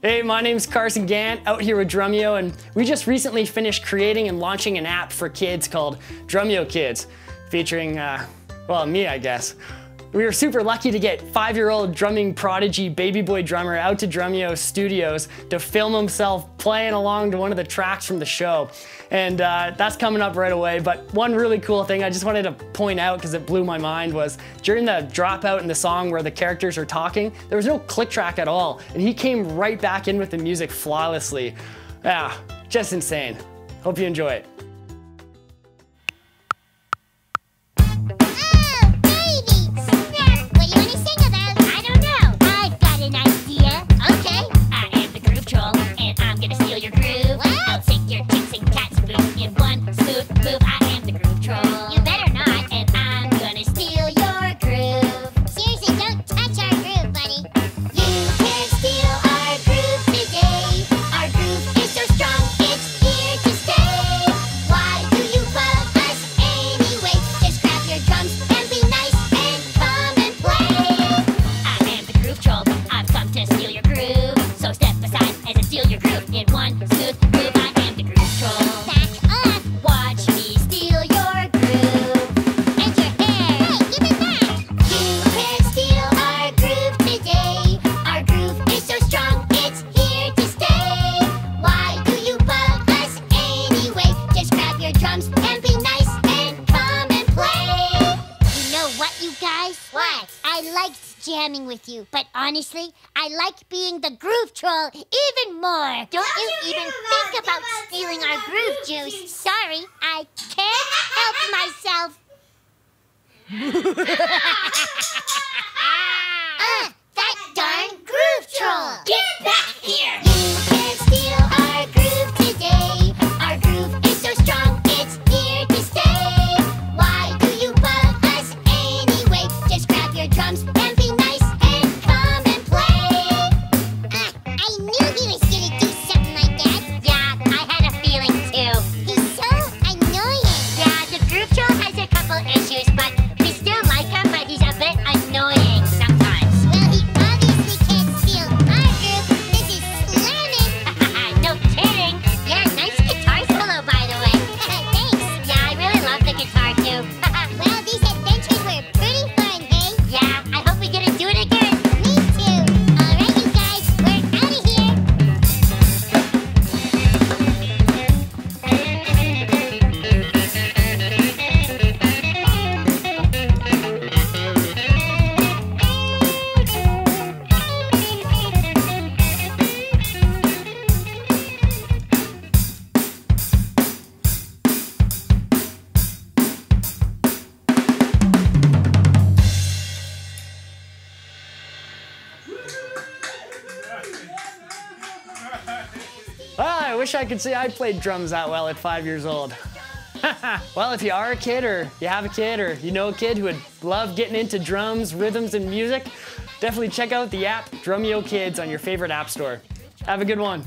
Hey, my name's Carson Gant, out here with Drumeo, and we just recently finished creating and launching an app for kids called Drumeo Kids, featuring, well, me, I guess. We were super lucky to get 5-year-old drumming prodigy Baby Boy Drummer out to Drumeo Studios to film himself playing along to one of the tracks from the show. And that's coming up right away, but one really cool thing I just wanted to point out because it blew my mind was during the dropout in the song where the characters are talking, there was no click track at all, and he came right back in with the music flawlessly. Yeah, just insane. Hope you enjoy it. I liked jamming with you, but honestly, I like being the Groove Troll even more. Don't you even think about stealing our groove juice. Sorry, I can't help myself. That darn Groove Troll. Get back here. I wish I could say I played drums that well at 5 years old. Well, if you are a kid or you have a kid or you know a kid who would love getting into drums, rhythms, and music, definitely check out the app Drumeo Kids on your favorite app store. Have a good one.